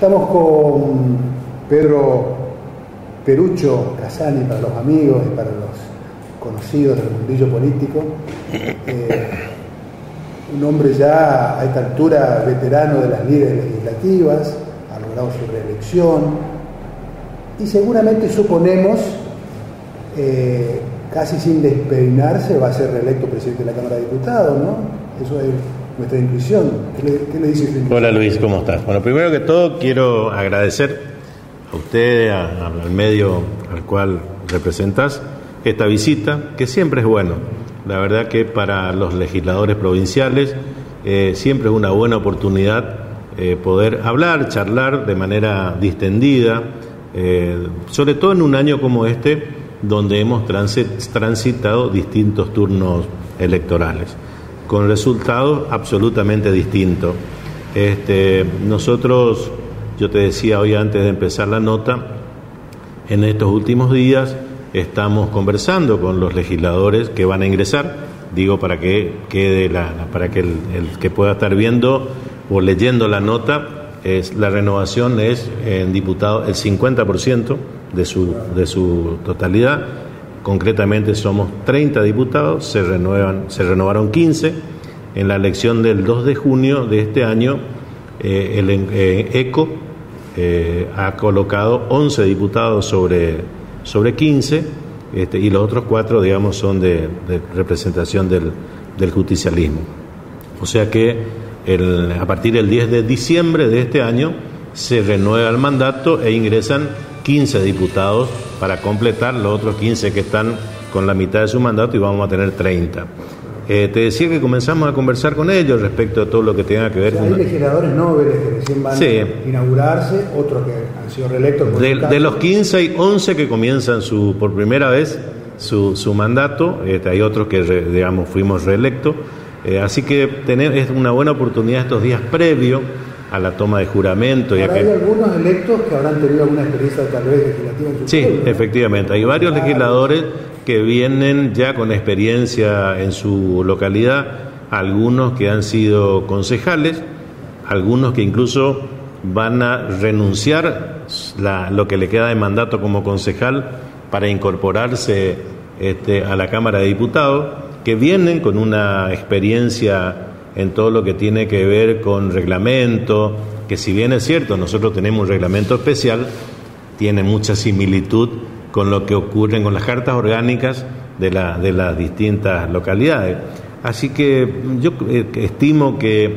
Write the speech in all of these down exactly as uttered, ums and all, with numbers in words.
Estamos con Pedro Perucho Cassani, para los amigos y para los conocidos del mundillo político, eh, un hombre ya a esta altura veterano de las líderes legislativas, ha logrado su reelección y seguramente suponemos, eh, casi sin despeinarse, va a ser reelecto presidente de la Cámara de Diputados, ¿no? Eso es nuestra intuición. ¿Qué le, qué le dice usted? Hola Luis, ¿cómo estás? Bueno, primero que todo quiero agradecer a usted, a, al medio al cual representas, esta visita, que siempre es bueno. La verdad que para los legisladores provinciales eh, siempre es una buena oportunidad eh, poder hablar, charlar de manera distendida, eh, sobre todo en un año como este, donde hemos transitado distintos turnos electorales, con resultados absolutamente distintos. Este, nosotros, yo te decía hoy antes de empezar la nota, en estos últimos días estamos conversando con los legisladores que van a ingresar, digo para que quede la, para que el, el que pueda estar viendo o leyendo la nota, es la renovación es en diputado el cincuenta por ciento de su de su totalidad, concretamente somos treinta diputados, se renuevan, se renovaron quince. En la elección del dos de junio de este año, eh, el eh, ECO eh, ha colocado once diputados sobre sobre quince, este, y los otros cuatro, digamos, son de, de representación del, del justicialismo. O sea que el, a partir del diez de diciembre de este año se renueva el mandato e ingresan quince diputados para completar los otros quince que están con la mitad de su mandato, y vamos a tener treinta. Eh, te decía que comenzamos a conversar con ellos respecto a todo lo que tenga que ver, o sea, con... Hay legisladores nobles que recién van, sí, a inaugurarse, otros que han sido reelectos. Por de, de los quince hay once que comienzan su, por primera vez su, su mandato, este, hay otros que, digamos, fuimos reelectos. Eh, así que tener, es una buena oportunidad estos días previos a la toma de juramento. Ahora, ya que... hay algunos electos que habrán tenido alguna experiencia tal vez legislativa en su sí, pueblo, efectivamente, ¿no? Hay varios legisladores que vienen ya con experiencia en su localidad, algunos que han sido concejales, algunos que incluso van a renunciar la, lo que le queda de mandato como concejal para incorporarse este, a la Cámara de Diputados, que vienen con una experiencia en todo lo que tiene que ver con reglamento, que si bien es cierto, nosotros tenemos un reglamento especial, tiene mucha similitud con lo que ocurre con las cartas orgánicas de, la, de las distintas localidades. Así que yo estimo que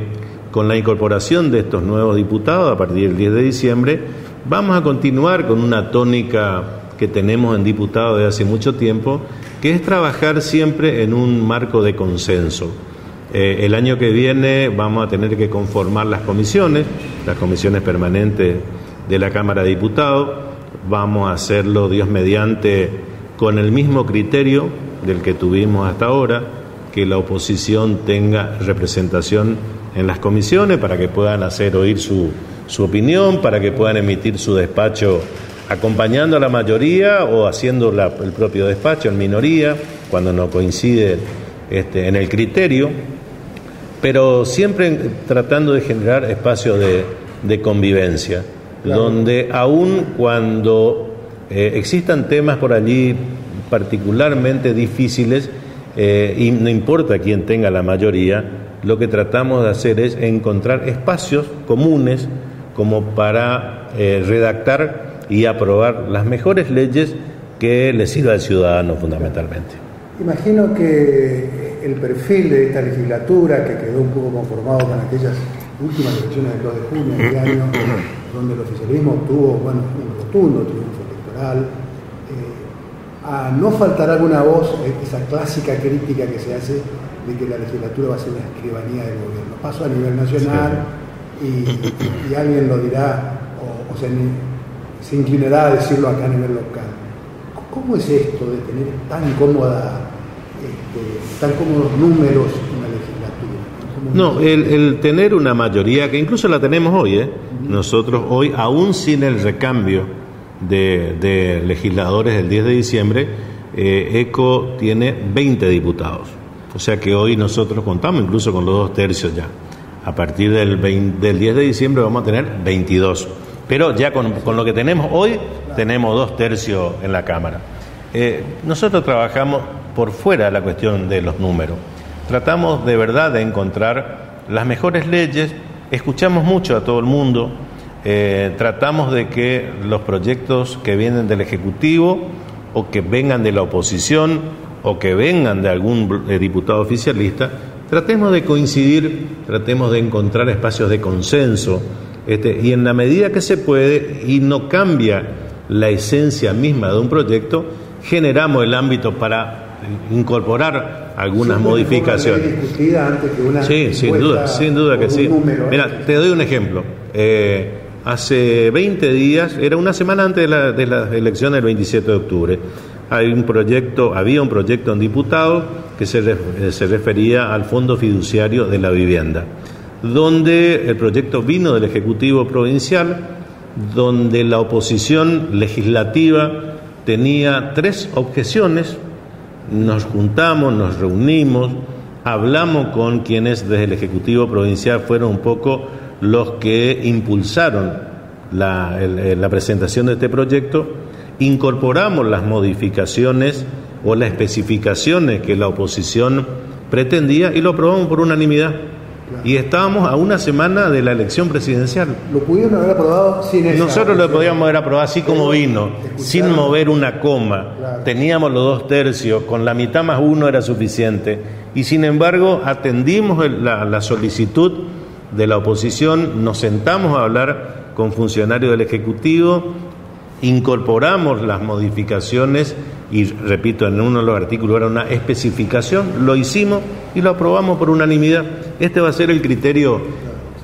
con la incorporación de estos nuevos diputados a partir del diez de diciembre vamos a continuar con una tónica que tenemos en diputados de hace mucho tiempo, que es trabajar siempre en un marco de consenso. Eh, el año que viene vamos a tener que conformar las comisiones, las comisiones permanentes de la Cámara de Diputados. Vamos a hacerlo, Dios mediante, con el mismo criterio del que tuvimos hasta ahora, que la oposición tenga representación en las comisiones para que puedan hacer oír su, su opinión, para que puedan emitir su despacho acompañando a la mayoría o haciendo la, el propio despacho en minoría, cuando no coincide este, en el criterio, pero siempre tratando de generar espacios de, de convivencia. Claro. Donde aun cuando eh, existan temas por allí particularmente difíciles, eh, y no importa quién tenga la mayoría, lo que tratamos de hacer es encontrar espacios comunes como para eh, redactar y aprobar las mejores leyes que le sirva al ciudadano fundamentalmente. Imagino que el perfil de esta legislatura, que quedó un poco conformado con aquellas últimas elecciones del dos de junio de este año, donde el oficialismo obtuvo, bueno, un rotundo triunfo electoral, eh, a no faltar alguna voz, esa clásica crítica que se hace de que la legislatura va a ser una escribanía del gobierno. Paso a nivel nacional, y, y, y alguien lo dirá, o, o sea, se inclinará a decirlo acá a nivel local. ¿Cómo es esto de tener tan cómoda, este, tan cómodos números en la legislatura? No, el, el tener una mayoría, que incluso la tenemos hoy, ¿eh? Nosotros hoy, aún sin el recambio de, de legisladores del diez de diciembre, eh, ECO tiene veinte diputados. O sea que hoy nosotros contamos incluso con los dos tercios ya. A partir del, veinte, del diez de diciembre vamos a tener veintidós. pero ya con, con lo que tenemos hoy, tenemos dos tercios en la Cámara. Eh, nosotros trabajamos por fuera de la cuestión de los números. Tratamos de verdad de encontrar las mejores leyes, escuchamos mucho a todo el mundo, eh, tratamos de que los proyectos que vienen del Ejecutivo o que vengan de la oposición o que vengan de algún eh, diputado oficialista, tratemos de coincidir, tratemos de encontrar espacios de consenso, este, y en la medida que se puede y no cambia la esencia misma de un proyecto, generamos el ámbito para incorporar algunas sí, modificaciones. Antes que una sí, sin duda, sin duda que sí. Número, mira, ¿eh? Te doy un ejemplo. Eh, hace veinte días, era una semana antes de la, de la elección del veintisiete de octubre, hay un proyecto, había un proyecto en diputados que se, re, se refería al Fondo Fiduciario de la Vivienda, donde el proyecto vino del Ejecutivo Provincial, donde la oposición legislativa tenía tres objeciones. Nos juntamos, nos reunimos, hablamos con quienes desde el Ejecutivo Provincial fueron un poco los que impulsaron la, el, la presentación de este proyecto, incorporamos las modificaciones o las especificaciones que la oposición pretendía y lo aprobamos por unanimidad. Y estábamos a una semana de la elección presidencial. ¿Lo pudieron haber aprobado sin esa Nosotros lo podíamos haber aprobado así como vino, sin mover una coma. Claro. Teníamos los dos tercios, con la mitad más uno era suficiente. Y sin embargo, atendimos la, la solicitud de la oposición, nos sentamos a hablar con funcionarios del Ejecutivo, incorporamos las modificaciones y, repito, en uno de los artículos era una especificación, lo hicimos y lo aprobamos por unanimidad. Este va a ser el criterio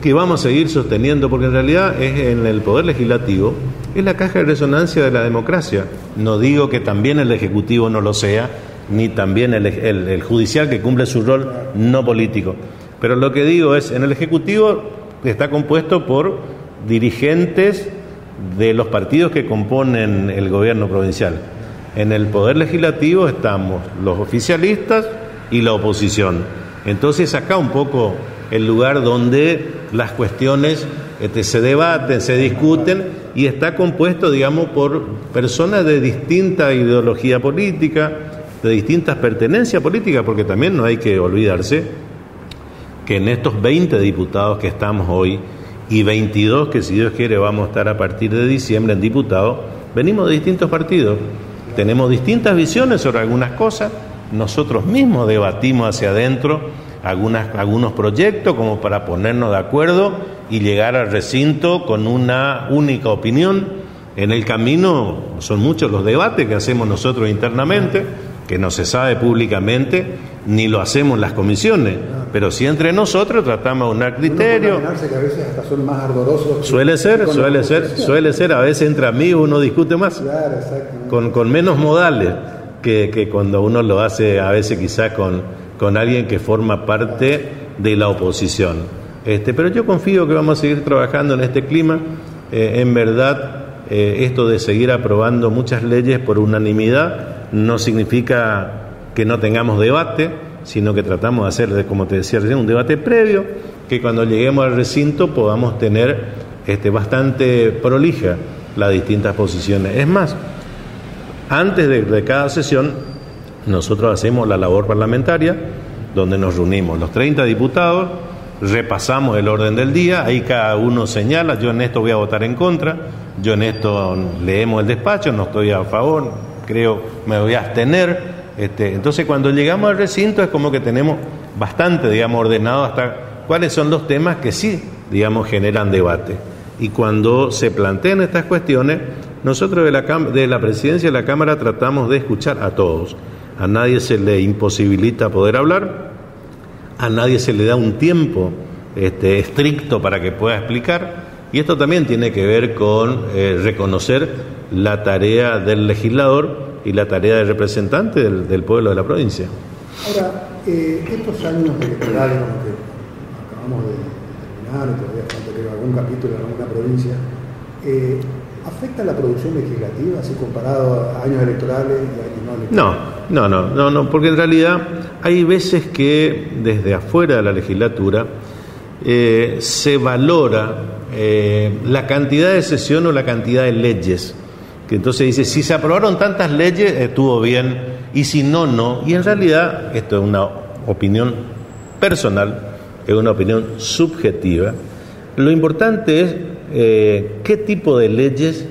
que vamos a seguir sosteniendo, porque en realidad es en el Poder Legislativo, es la caja de resonancia de la democracia. No digo que también el Ejecutivo no lo sea, ni también el, el, el Judicial, que cumple su rol no político. Pero lo que digo es, en el Ejecutivo está compuesto por dirigentes de los partidos que componen el gobierno provincial. En el Poder Legislativo estamos los oficialistas y la oposición. Entonces acá un poco el lugar donde las cuestiones este, se debaten, se discuten, y está compuesto, digamos, por personas de distinta ideología política, de distintas pertenencias políticas, porque también no hay que olvidarse que en estos veinte diputados que estamos hoy y veintidós que, si Dios quiere, vamos a estar a partir de diciembre en diputados, venimos de distintos partidos. Tenemos distintas visiones sobre algunas cosas, nosotros mismos debatimos hacia adentro algunas, algunos proyectos como para ponernos de acuerdo y llegar al recinto con una única opinión. En el camino son muchos los debates que hacemos nosotros internamente, que no se sabe públicamente, ni lo hacemos en las comisiones, pero sí entre nosotros tratamos de unar criterios. Suele ser, suele ser, suele ser, a veces entre amigos uno discute más, claro, con, con menos modales que, que cuando uno lo hace a veces quizás con, con alguien que forma parte de la oposición. Este, pero yo confío que vamos a seguir trabajando en este clima, eh, en verdad. Eh, esto de seguir aprobando muchas leyes por unanimidad no significa que no tengamos debate, sino que tratamos de hacer, como te decía recién, un debate previo, que cuando lleguemos al recinto podamos tener este, bastante prolija las distintas posiciones. Es más, antes de, de cada sesión, nosotros hacemos la labor parlamentaria, donde nos reunimos los treinta diputados, repasamos el orden del día, ahí cada uno señala, yo en esto voy a votar en contra, yo en esto leemos el despacho, no estoy a favor, creo me voy a abstener. Este, entonces cuando llegamos al recinto es como que tenemos bastante, digamos, ordenado hasta cuáles son los temas que sí, digamos, generan debate. Y cuando se plantean estas cuestiones, nosotros de la, de la Presidencia de la Cámara tratamos de escuchar a todos. A nadie se le imposibilita poder hablar, a nadie se le da un tiempo este, estricto para que pueda explicar. Y esto también tiene que ver con eh, reconocer la tarea del legislador y la tarea del representante del, del pueblo de la provincia. Ahora, eh, estos años electorales, que acabamos de terminar, todavía falta creo algún capítulo en alguna provincia, eh, ¿afecta la producción legislativa así comparado a años electorales y a años no electorales? No, no, no, no, no, porque en realidad hay veces que desde afuera de la legislatura eh, se valora eh, la cantidad de sesiones o la cantidad de leyes. Que entonces dice, si se aprobaron tantas leyes, estuvo bien, y si no, no. Y en realidad, esto es una opinión personal, es una opinión subjetiva. Lo importante es eh, qué tipo de leyes,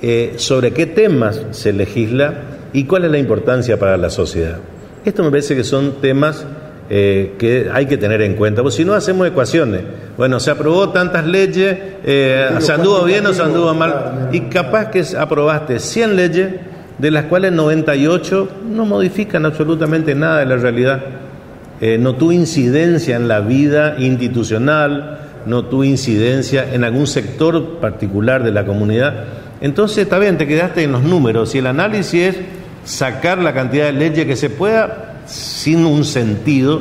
eh, sobre qué temas se legisla y cuál es la importancia para la sociedad. Esto me parece que son temas eh, que hay que tener en cuenta, porque si no hacemos ecuaciones. Bueno, se aprobó tantas leyes, eh, se anduvo bien o se anduvo mal, y capaz que aprobaste cien leyes, de las cuales noventa y ocho no modifican absolutamente nada de la realidad. Eh, no tuvo incidencia en la vida institucional, no tuvo incidencia en algún sector particular de la comunidad. Entonces, está bien, te quedaste en los números. Si el análisis es sacar la cantidad de leyes que se pueda sin un sentido,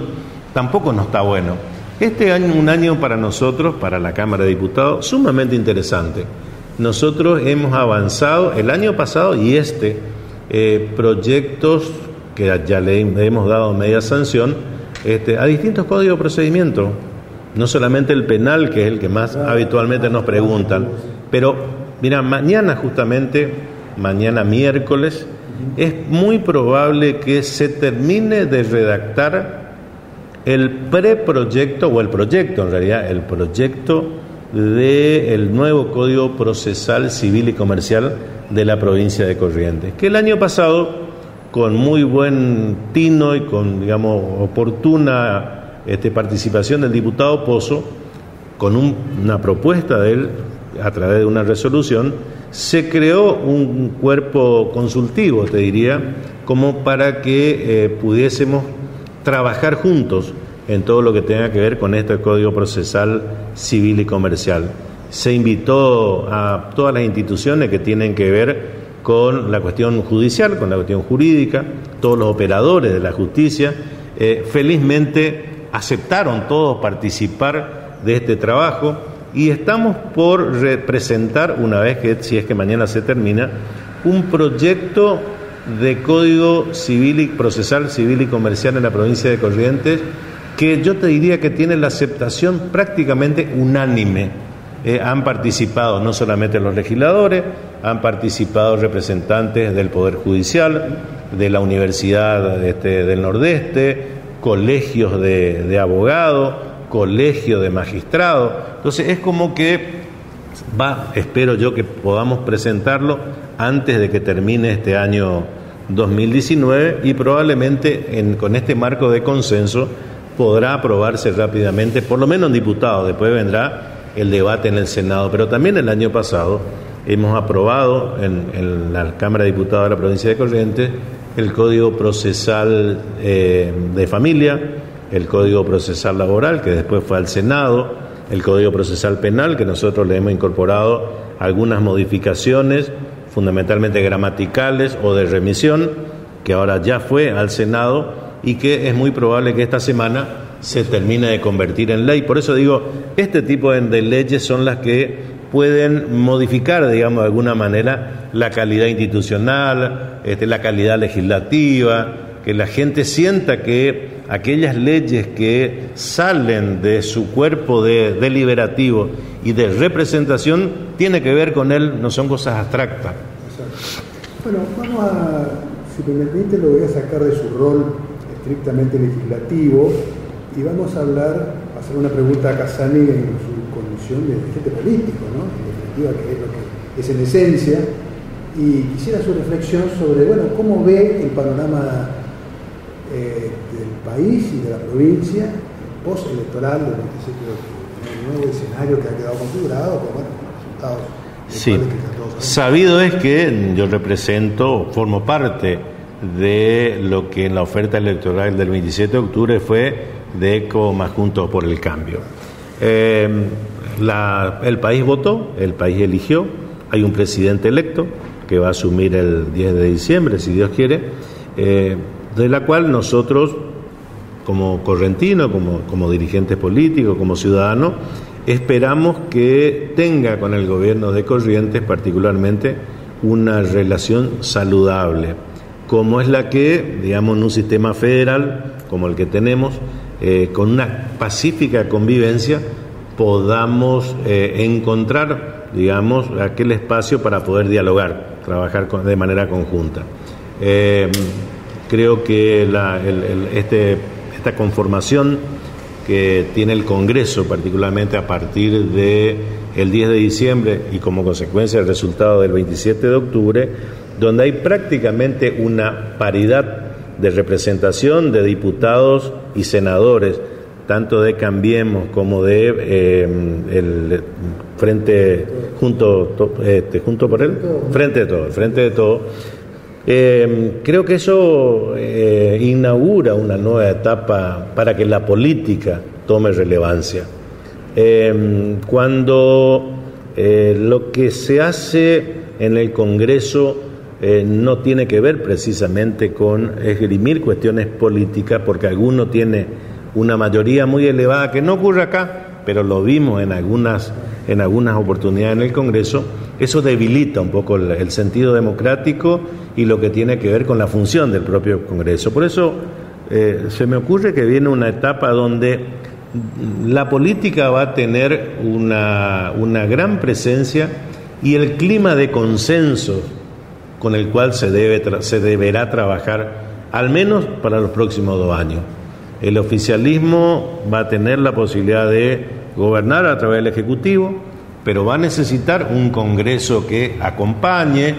tampoco no está bueno. Este año, un año para nosotros, para la Cámara de Diputados, sumamente interesante. Nosotros hemos avanzado el año pasado y este, eh, proyectos que ya le hemos dado media sanción este, a distintos códigos de procedimiento. No solamente el penal, que es el que más habitualmente nos preguntan, pero, mira, mañana justamente, mañana miércoles, es muy probable que se termine de redactar el preproyecto, o el proyecto en realidad, el proyecto del nuevo Código Procesal Civil y Comercial de la provincia de Corrientes, que el año pasado, con muy buen tino y con, digamos, oportuna este, participación del diputado Pozo, con un, una propuesta de él, a través de una resolución, se creó un cuerpo consultivo, te diría, como para que eh, pudiésemos trabajar juntos en todo lo que tenga que ver con este Código Procesal Civil y Comercial. Se invitó a todas las instituciones que tienen que ver con la cuestión judicial, con la cuestión jurídica, todos los operadores de la justicia, eh, felizmente aceptaron todos participar de este trabajo. Y estamos por presentar, una vez que, si es que mañana se termina, un proyecto de Código Civil y Procesal Civil y Comercial en la provincia de Corrientes, que yo te diría que tiene la aceptación prácticamente unánime. Eh, han participado no solamente los legisladores, han participado representantes del Poder Judicial, de la Universidad este, del Nordeste, colegios de, de abogados, colegio de magistrados. Entonces es como que va, espero yo que podamos presentarlo antes de que termine este año dos mil diecinueve, y probablemente en, con este marco de consenso podrá aprobarse rápidamente, por lo menos en diputados. Después vendrá el debate en el Senado, pero también el año pasado hemos aprobado en, en la Cámara de Diputados de la provincia de Corrientes el Código Procesal eh, de Familia, el Código Procesal Laboral, que después fue al Senado, el Código Procesal Penal, que nosotros le hemos incorporado algunas modificaciones, fundamentalmente gramaticales o de remisión, que ahora ya fue al Senado y que es muy probable que esta semana se termine de convertir en ley. Por eso digo, este tipo de leyes son las que pueden modificar, digamos, de alguna manera la calidad institucional, este, la calidad legislativa, que la gente sienta que aquellas leyes que salen de su cuerpo de deliberativo y de representación tiene que ver con él, no son cosas abstractas. Bueno, vamos a, si me permite, lo voy a sacar de su rol estrictamente legislativo y vamos a hablar, a hacer una pregunta a Cassani en su condición de dirigente político, ¿no? En definitiva, que es lo que es en esencia, y quisiera su reflexión sobre, bueno, cómo ve el panorama Eh, del país y de la provincia postelectoral del veintisiete de octubre, el nuevo escenario que ha quedado configurado con, bueno, resultados. Sí, que sabido es que yo represento, formo parte de lo que en la oferta electoral del veintisiete de octubre fue de ECO más Juntos por el Cambio. Eh, la, el país votó, el país eligió, hay un presidente electo que va a asumir el diez de diciembre, si Dios quiere, eh, de la cual nosotros, como correntinos, como, como dirigentes políticos, como ciudadanos, esperamos que tenga con el gobierno de Corrientes particularmente una relación saludable, como es la que, digamos, en un sistema federal como el que tenemos, eh, con una pacífica convivencia podamos eh, encontrar, digamos, aquel espacio para poder dialogar, trabajar con, de manera conjunta. Eh, creo que la, el, el, este, esta conformación que tiene el Congreso, particularmente a partir de el diez de diciembre y como consecuencia del resultado del veintisiete de octubre, donde hay prácticamente una paridad de representación de diputados y senadores, tanto de Cambiemos como de eh, el Frente junto, to, este, junto por él, Frente de Todos, Frente de Todos. Eh, creo que eso eh, inaugura una nueva etapa para que la política tome relevancia. Eh, cuando eh, lo que se hace en el Congreso eh, no tiene que ver precisamente con esgrimir cuestiones políticas, porque alguno tiene una mayoría muy elevada, que no ocurre acá, pero lo vimos en algunas, en algunas oportunidades en el Congreso, eso debilita un poco el, el sentido democrático y lo que tiene que ver con la función del propio Congreso. Por eso eh, se me ocurre que viene una etapa donde la política va a tener una, una gran presencia y el clima de consenso con el cual se, debe tra- se deberá trabajar, al menos para los próximos dos años. El oficialismo va a tener la posibilidad de gobernar a través del Ejecutivo, pero va a necesitar un Congreso que acompañe.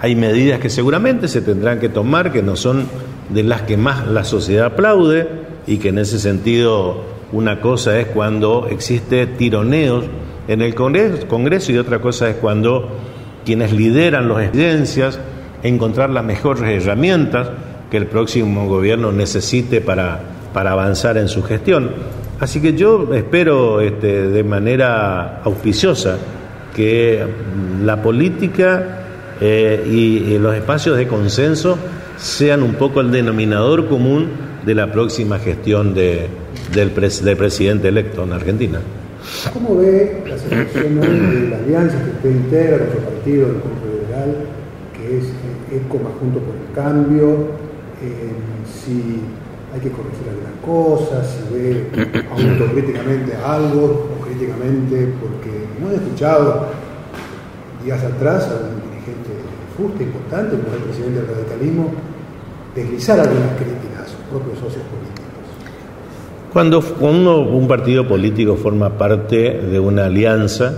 Hay medidas que seguramente se tendrán que tomar, que no son de las que más la sociedad aplaude, y que en ese sentido una cosa es cuando existe tironeos en el Congreso y otra cosa es cuando quienes lideran las evidencias encontrar las mejores herramientas que el próximo gobierno necesite para para avanzar en su gestión. Así que yo espero este, de manera auspiciosa que la política eh, y, y los espacios de consenso sean un poco el denominador común de la próxima gestión de, del, pre, del presidente electo en Argentina. ¿Cómo ve la situación de la alianza que usted integra, nuestro partido, el Congreso Federal, que es ECO más Juntos por el Cambio? Eh, si hay que corregir algunas cosas, si ve autocríticamente algo o críticamente, porque hemos escuchado días atrás a un dirigente fuerte, importante, como el presidente del radicalismo, deslizar algunas críticas a sus propios socios políticos. Cuando uno, un partido político forma parte de una alianza,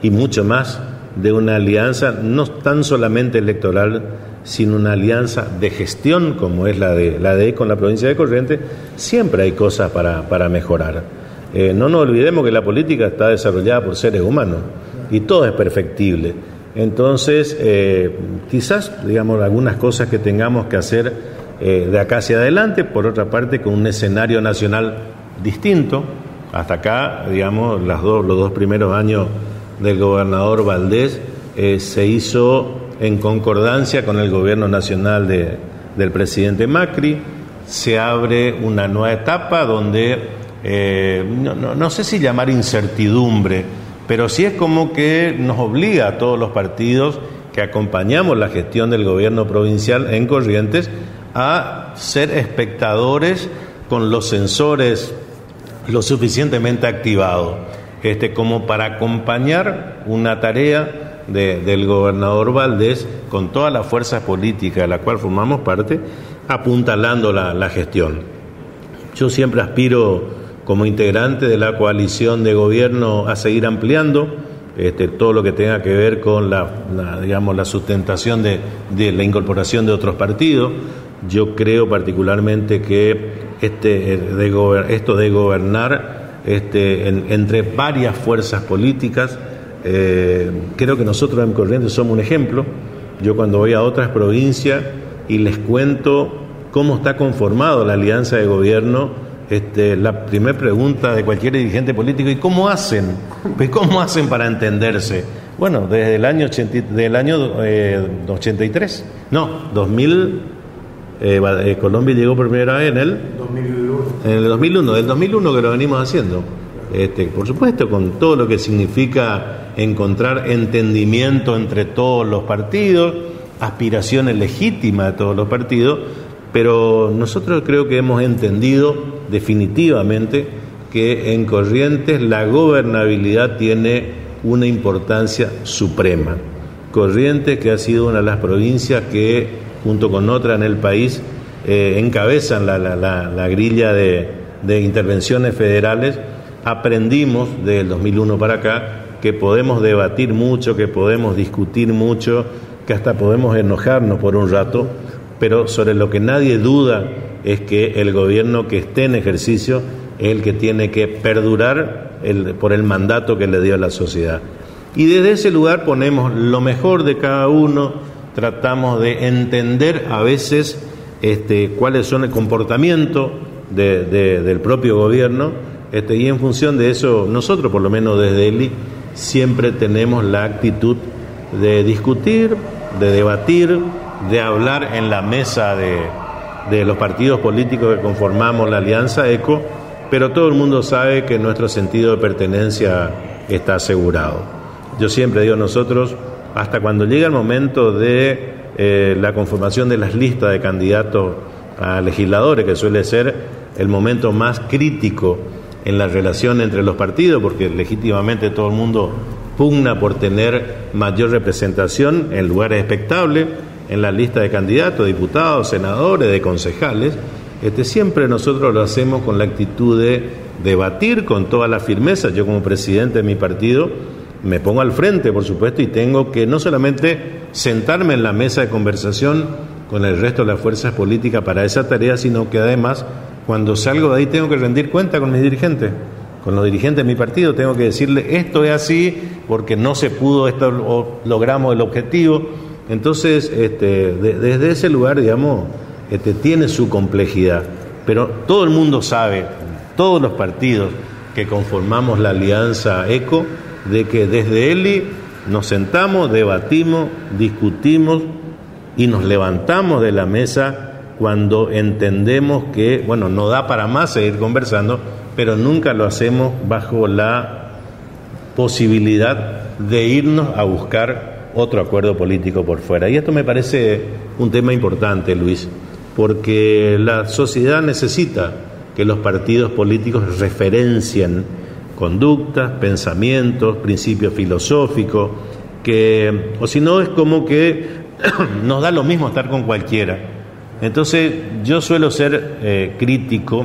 y mucho más de una alianza no tan solamente electoral, sin una alianza de gestión como es la de la de con la provincia de Corrientes, siempre hay cosas para, para mejorar. Eh, no nos olvidemos que la política está desarrollada por seres humanos y todo es perfectible. Entonces, eh, quizás, digamos, algunas cosas que tengamos que hacer eh, de acá hacia adelante, por otra parte, con un escenario nacional distinto. Hasta acá, digamos, las dos, los dos primeros años del gobernador Valdés eh, se hizo en concordancia con el gobierno nacional de, del presidente Macri. Se abre una nueva etapa donde, eh, no, no, no sé si llamar incertidumbre, pero sí es como que nos obliga a todos los partidos que acompañamos la gestión del gobierno provincial en Corrientes a ser espectadores con los sensores lo suficientemente activados, este, como para acompañar una tarea De, del gobernador Valdés con todas las fuerzas políticas de la cual formamos parte, apuntalando la, la gestión. Yo siempre aspiro como integrante de la coalición de gobierno a seguir ampliando este, todo lo que tenga que ver con la, la, digamos, la sustentación de, de la incorporación de otros partidos. Yo creo particularmente que este, de gober, esto de gobernar este, en, entre varias fuerzas políticas, Eh, creo que nosotros en Corrientes somos un ejemplo. Yo cuando voy a otras provincias y les cuento cómo está conformado la alianza de gobierno, este, la primera pregunta de cualquier dirigente político, ¿y cómo hacen? Pues, ¿cómo hacen para entenderse? Bueno, desde el año, ochenta, del año eh, ochenta y tres, no, dos mil, eh, eh, Colombia llegó por primera vez en el dos mil uno, en el dos mil uno, del dos mil uno que lo venimos haciendo. Este, por supuesto, con todo lo que significa encontrar entendimiento entre todos los partidos, aspiraciones legítimas de todos los partidos, pero nosotros creo que hemos entendido definitivamente que en Corrientes la gobernabilidad tiene una importancia suprema. Corrientes, que ha sido una de las provincias que, junto con otra en el país, eh, encabezan la, la, la, la grilla de, de intervenciones federales, aprendimos desde el dos mil uno para acá que podemos debatir mucho, que podemos discutir mucho, que hasta podemos enojarnos por un rato, pero sobre lo que nadie duda es que el gobierno que esté en ejercicio es el que tiene que perdurar el, por el mandato que le dio a la sociedad. Y desde ese lugar ponemos lo mejor de cada uno, tratamos de entender a veces este, cuáles son el comportamiento de, de, del propio gobierno, este, y en función de eso nosotros, por lo menos desde E L I, siempre tenemos la actitud de discutir, de debatir, de hablar en la mesa de, de los partidos políticos que conformamos la Alianza ECO, pero todo el mundo sabe que nuestro sentido de pertenencia está asegurado. Yo siempre digo, nosotros, hasta cuando llega el momento de eh, la conformación de las listas de candidatos a legisladores, que suele ser el momento más crítico en la relación entre los partidos, porque legítimamente todo el mundo pugna por tener mayor representación en lugares expectables, en la lista de candidatos, diputados, senadores, de concejales. Este, siempre nosotros lo hacemos con la actitud de debatir con toda la firmeza. Yo, como presidente de mi partido, me pongo al frente, por supuesto, y tengo que no solamente sentarme en la mesa de conversación con el resto de las fuerzas políticas para esa tarea, sino que además, cuando salgo de ahí, tengo que rendir cuenta con mis dirigentes, con los dirigentes de mi partido. Tengo que decirle, esto es así porque no se pudo, esto o logramos el objetivo. Entonces, este, de, desde ese lugar, digamos, Este, tiene su complejidad, pero todo el mundo sabe, todos los partidos que conformamos la Alianza ECO, de que desde E L I nos sentamos, debatimos, discutimos y nos levantamos de la mesa cuando entendemos que, bueno, no da para más seguir conversando, pero nunca lo hacemos bajo la posibilidad de irnos a buscar otro acuerdo político por fuera. Y esto me parece un tema importante, Luis, porque la sociedad necesita que los partidos políticos referencien conductas, pensamientos, principios filosóficos, que, o si no, es como que nos da lo mismo estar con cualquiera. Entonces, yo suelo ser eh, crítico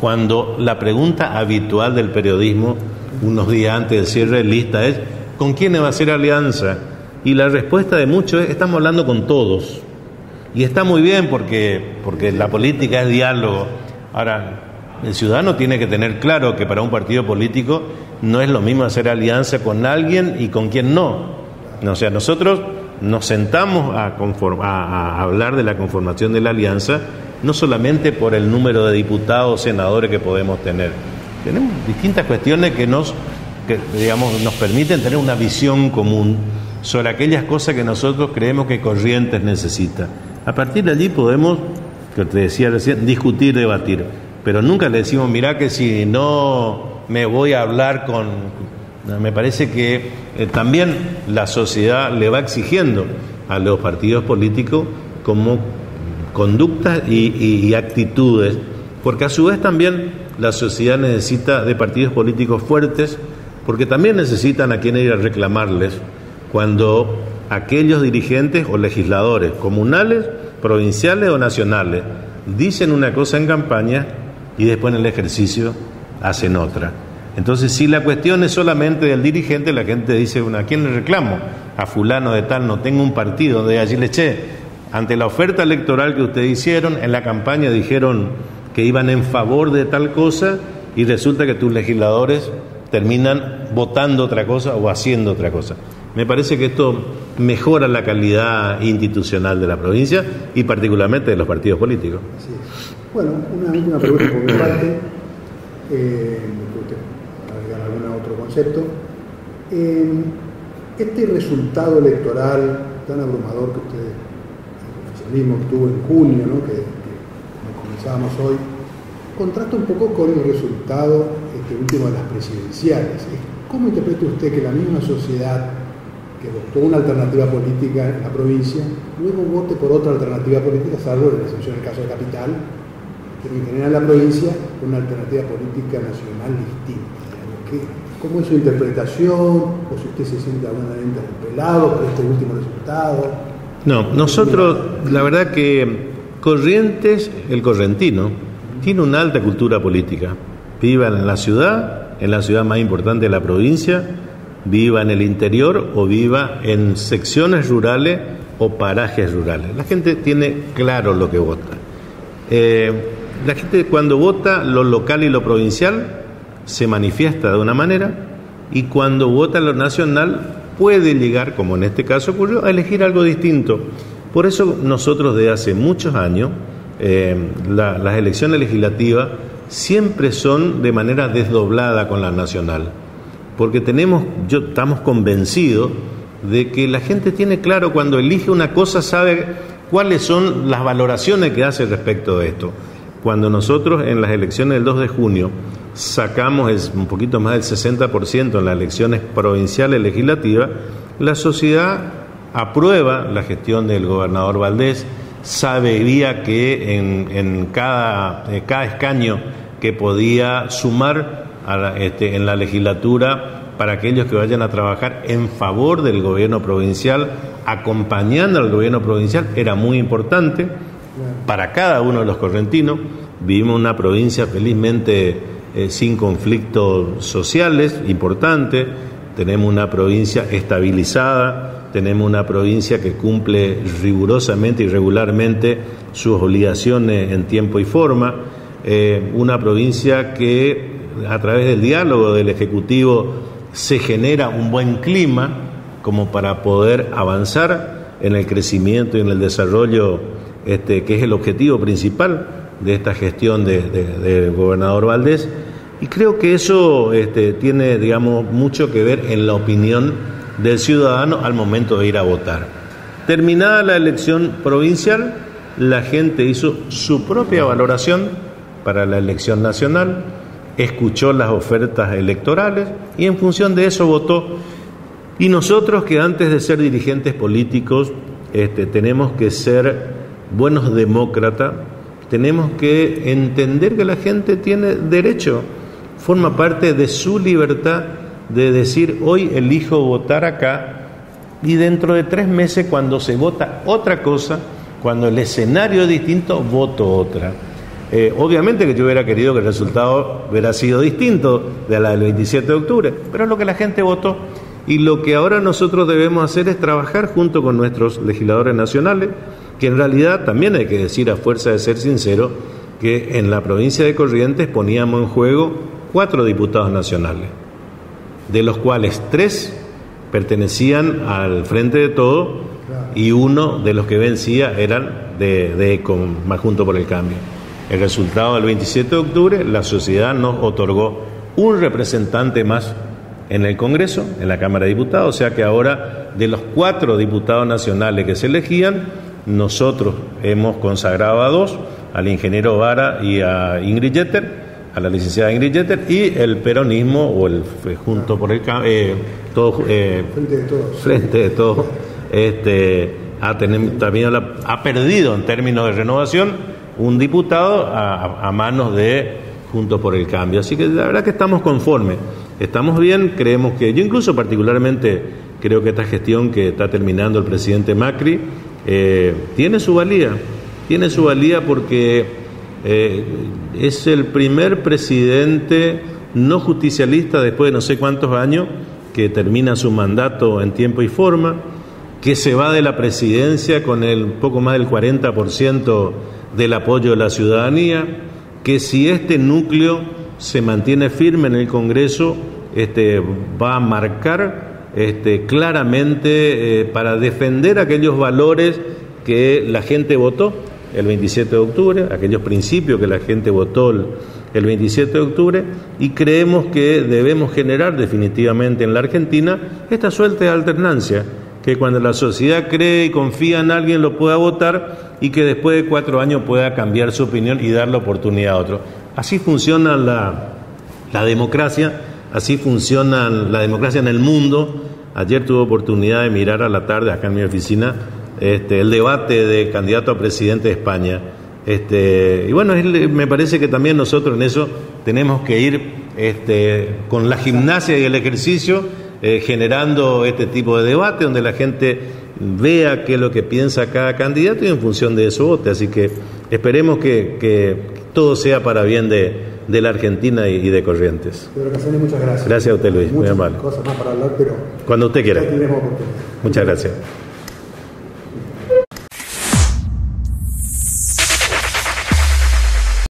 cuando la pregunta habitual del periodismo, unos días antes del cierre de lista, es ¿con quién va a ser alianza? Y la respuesta de muchos es, estamos hablando con todos. Y está muy bien porque, porque la política es diálogo. Ahora, el ciudadano tiene que tener claro que para un partido político no es lo mismo hacer alianza con alguien y con quien no. O sea, nosotros nos sentamos a, conform, a, a hablar de la conformación de la alianza, no solamente por el número de diputados, senadores que podemos tener. Tenemos distintas cuestiones que nos, que, digamos, nos permiten tener una visión común sobre aquellas cosas que nosotros creemos que Corrientes necesita. A partir de allí podemos, que te decía recién, discutir, debatir, pero nunca le decimos, mirá que si no me voy a hablar con... Me parece que eh, también la sociedad le va exigiendo a los partidos políticos como conductas y, y, y actitudes, porque a su vez también la sociedad necesita de partidos políticos fuertes, porque también necesitan a quienes ir a reclamarles cuando aquellos dirigentes o legisladores comunales, provinciales o nacionales dicen una cosa en campaña y después en el ejercicio hacen otra. Entonces, si la cuestión es solamente del dirigente, la gente dice, bueno, ¿a quién le reclamo? A fulano de tal, no tengo un partido de allí le che, ante la oferta electoral que ustedes hicieron, en la campaña dijeron que iban en favor de tal cosa y resulta que tus legisladores terminan votando otra cosa o haciendo otra cosa. Me parece que esto mejora la calidad institucional de la provincia y particularmente de los partidos políticos. Sí. Bueno, una última pregunta por mi parte, eh, agregar algún otro concepto. Eh, este resultado electoral tan abrumador que ustedes, el oficialismo obtuvo en junio, ¿no? que, que comenzábamos hoy, contrasta un poco con el resultado este último de las presidenciales. ¿Cómo interpreta usted que la misma sociedad que votó una alternativa política en la provincia, luego vote por otra alternativa política, salvo en el caso de Capital, pero en general la provincia, una alternativa política nacional distinta. ¿Qué, ¿Cómo es su interpretación? ¿O si usted se siente alguna vez interpelado por este último resultado? No, nosotros, la verdad que Corrientes, el correntino, tiene una alta cultura política. Viva en la ciudad, en la ciudad más importante de la provincia, viva en el interior o viva en secciones rurales o parajes rurales. La gente tiene claro lo que vota. Eh, la gente cuando vota lo local y lo provincial se manifiesta de una manera, y cuando vota lo nacional puede llegar, como en este caso ocurrió, a elegir algo distinto. Por eso nosotros desde hace muchos años eh, la, las elecciones legislativas siempre son de manera desdoblada con la nacional, porque tenemos, yo estamos convencidos de que la gente tiene claro, cuando elige una cosa sabe cuáles son las valoraciones que hace respecto de esto. Cuando nosotros en las elecciones del dos de junio sacamos el, un poquito más del sesenta por ciento en las elecciones provinciales legislativas, la sociedad aprueba la gestión del gobernador Valdés, sabía que en, en cada, cada escaño que podía sumar a la, este, en la legislatura para aquellos que vayan a trabajar en favor del gobierno provincial, acompañando al gobierno provincial, era muy importante para cada uno de los correntinos. Vivimos una provincia felizmente eh, sin conflictos sociales importantes, tenemos una provincia estabilizada, tenemos una provincia que cumple rigurosamente y regularmente sus obligaciones en tiempo y forma, eh, una provincia que a través del diálogo del Ejecutivo se genera un buen clima como para poder avanzar en el crecimiento y en el desarrollo, este, que es el objetivo principal de esta gestión del de, de gobernador Valdés, y creo que eso este, tiene, digamos, mucho que ver en la opinión del ciudadano al momento de ir a votar. Terminada la elección provincial, la gente hizo su propia valoración para la elección nacional, escuchó las ofertas electorales y en función de eso votó. Y nosotros, que antes de ser dirigentes políticos este, tenemos que ser buenos demócratas, tenemos que entender que la gente tiene derecho, forma parte de su libertad de decir: hoy elijo votar acá, y dentro de tres meses, cuando se vota otra cosa, cuando el escenario es distinto, voto otra. Eh, obviamente que yo hubiera querido que el resultado hubiera sido distinto de la del veintisiete de octubre, pero es lo que la gente votó, y lo que ahora nosotros debemos hacer es trabajar junto con nuestros legisladores nacionales, que en realidad también hay que decir, a fuerza de ser sincero, que en la provincia de Corrientes poníamos en juego cuatro diputados nacionales, de los cuales tres pertenecían al Frente de Todos y uno de los que vencía eran de, de ECO, más Juntos por el Cambio. El resultado del veintisiete de octubre, la sociedad nos otorgó un representante más en el Congreso, en la Cámara de Diputados, o sea que ahora de los cuatro diputados nacionales que se elegían, nosotros hemos consagrado a dos, al ingeniero Vara y a Ingrid Jetter, a la licenciada Ingrid Jetter, y el peronismo, o el junto por el eh, todo, eh, Frente de Todos, frente de todos este, ha, tenido, también la, ha perdido en términos de renovación un diputado a, a manos de Juntos por el Cambio. Así que la verdad que estamos conformes, estamos bien, creemos que, yo incluso particularmente creo que esta gestión que está terminando el presidente Macri, Eh, tiene su valía, tiene su valía porque eh, es el primer presidente no justicialista después de no sé cuántos años que termina su mandato en tiempo y forma, que se va de la presidencia con el poco más del cuarenta por ciento del apoyo de la ciudadanía, que si este núcleo se mantiene firme en el Congreso, este, va a marcar Este, claramente eh, para defender aquellos valores que la gente votó el veintisiete de octubre, aquellos principios que la gente votó el, el veintisiete de octubre, y creemos que debemos generar definitivamente en la Argentina esta suerte de alternancia, que cuando la sociedad cree y confía en alguien lo pueda votar y que después de cuatro años pueda cambiar su opinión y dar la oportunidad a otro. Así funciona la, la democracia. Así funciona la democracia en el mundo. Ayer tuve oportunidad de mirar a la tarde acá en mi oficina este, el debate de candidato a presidente de España. Este, y bueno, me parece que también nosotros en eso tenemos que ir este, con la gimnasia y el ejercicio, eh, generando este tipo de debate donde la gente vea qué es lo que piensa cada candidato y en función de eso vote. Así que esperemos que, que todo sea para bien de, de la Argentina y, y de Corrientes. Pedro Cassani, muchas gracias. Gracias a usted, Luis. Muchas muy amable. Cosas más para hablar, pero cuando usted quiera. Muchas gracias.